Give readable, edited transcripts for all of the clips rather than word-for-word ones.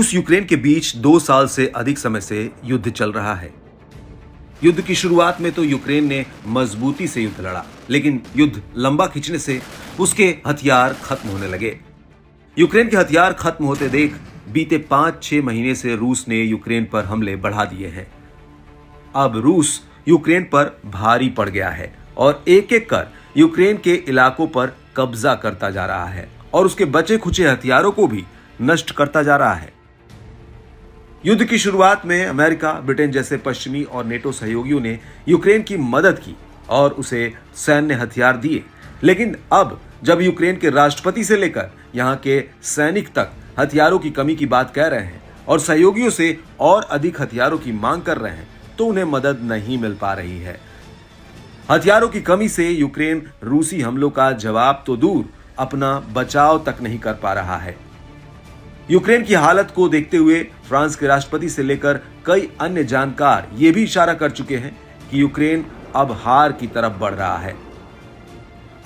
रूस यूक्रेन के बीच 2 साल से अधिक समय से युद्ध चल रहा है। युद्ध की शुरुआत में तो यूक्रेन ने मजबूती से युद्ध लड़ा, लेकिन युद्ध लंबा खींचने से उसके हथियार खत्म होने लगे। यूक्रेन के हथियार खत्म होते देख बीते 5-6 महीने से रूस ने यूक्रेन पर हमले बढ़ा दिए हैं। अब रूस यूक्रेन पर भारी पड़ गया है और एक एक कर यूक्रेन के इलाकों पर कब्जा करता जा रहा है और उसके बचे खुचे हथियारों को भी नष्ट करता जा रहा है। युद्ध की शुरुआत में अमेरिका, ब्रिटेन जैसे पश्चिमी और नेटो सहयोगियों ने यूक्रेन की मदद की और उसे सैन्य हथियार दिए, लेकिन अब जब यूक्रेन के राष्ट्रपति से लेकर यहाँ के सैनिक तक हथियारों की कमी की बात कह रहे हैं और सहयोगियों से और अधिक हथियारों की मांग कर रहे हैं, तो उन्हें मदद नहीं मिल पा रही है। हथियारों की कमी से यूक्रेन रूसी हमलों का जवाब तो दूर अपना बचाव तक नहीं कर पा रहा है। यूक्रेन की हालत को देखते हुए फ्रांस के राष्ट्रपति से लेकर कई अन्य जानकार ये भी इशारा कर चुके हैं कि यूक्रेन अब हार की तरफ बढ़ रहा है।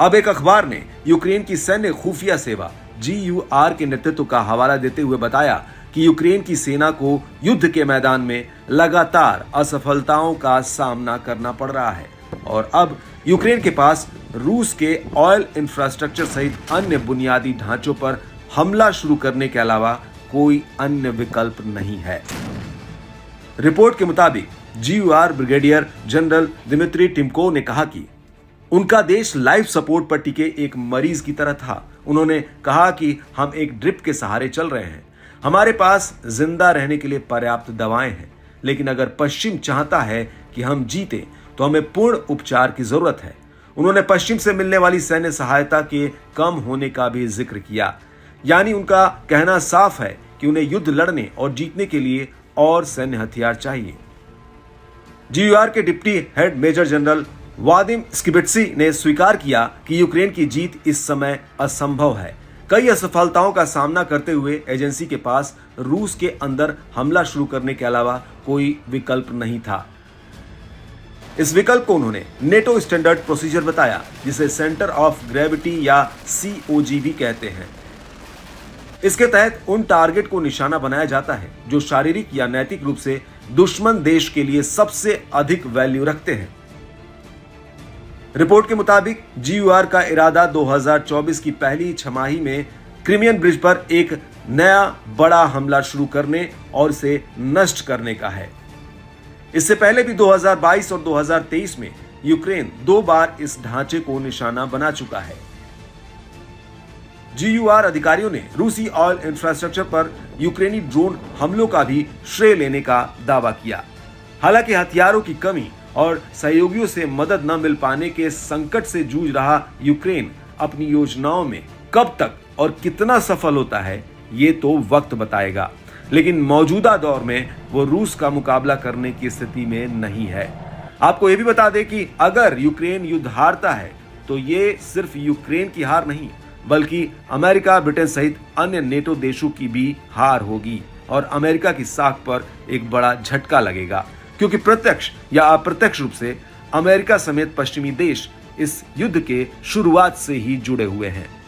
अब एक अखबार ने यूक्रेन की सैन्य खुफिया सेवा GUR के नेतृत्व का हवाला देते हुए बताया कि यूक्रेन की सेना को युद्ध के मैदान में लगातार असफलताओं का सामना करना पड़ रहा है और अब यूक्रेन के पास रूस के ऑयल इंफ्रास्ट्रक्चर सहित अन्य बुनियादी ढांचों पर हमला शुरू करने के अलावा कोई अन्य विकल्प नहीं है। रिपोर्ट के मुताबिक GUR brigadier general Dmitry Timko ने कहा कि उनका देश लाइफ सपोर्ट पर टिके एक मरीज की तरह था। उन्होंने कहा कि हम एक ड्रिप के सहारे चल रहे हैं, हमारे पास जिंदा रहने के लिए पर्याप्त दवाएं हैं, लेकिन अगर पश्चिम चाहता है कि हम जीते तो हमें पूर्ण उपचार की जरूरत है। उन्होंने पश्चिम से मिलने वाली सैन्य सहायता के कम होने का भी जिक्र किया, यानी उनका कहना साफ है कि उन्हें युद्ध लड़ने और जीतने के लिए और सैन्य हथियार चाहिए। GUR के deputy head major general Vadim Skibitsky ने स्वीकार किया कि यूक्रेन की जीत इस समय असंभव है। कई असफलताओं का सामना करते हुए एजेंसी के पास रूस के अंदर हमला शुरू करने के अलावा कोई विकल्प नहीं था। इस विकल्प को उन्होंने नेटो स्टैंडर्ड प्रोसीजर बताया, जिसे सेंटर ऑफ ग्रेविटी या COG भी कहते हैं। इसके तहत उन टारगेट को निशाना बनाया जाता है जो शारीरिक या नैतिक रूप से दुश्मन देश के लिए सबसे अधिक वैल्यू रखते हैं। रिपोर्ट के मुताबिक GUR का इरादा 2024 की पहली छमाही में क्रीमियन ब्रिज पर एक नया बड़ा हमला शुरू करने और इसे नष्ट करने का है। इससे पहले भी 2022 और 2023 में यूक्रेन 2 बार इस ढांचे को निशाना बना चुका है। GUR अधिकारियों ने रूसी ऑयल इंफ्रास्ट्रक्चर पर यूक्रेनी ड्रोन हमलों का भी श्रेय लेने का दावा किया। हालांकि हथियारों की कमी और सहयोगियों से मदद न मिल पाने के संकट से जूझ रहा यूक्रेन अपनी योजनाओं में कब तक और कितना सफल होता है ये तो वक्त बताएगा, लेकिन मौजूदा दौर में वो रूस का मुकाबला करने की स्थिति में नहीं है। आपको ये भी बता दें कि अगर यूक्रेन युद्ध हारता है तो ये सिर्फ यूक्रेन की हार नहीं बल्कि अमेरिका, ब्रिटेन सहित अन्य नेटो देशों की भी हार होगी और अमेरिका की साख पर एक बड़ा झटका लगेगा, क्योंकि प्रत्यक्ष या अप्रत्यक्ष रूप से अमेरिका समेत पश्चिमी देश इस युद्ध के शुरुआत से ही जुड़े हुए हैं।